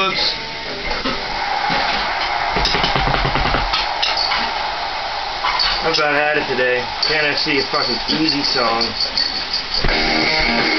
whoops. I've about had it today. Can't I see a fucking easy song?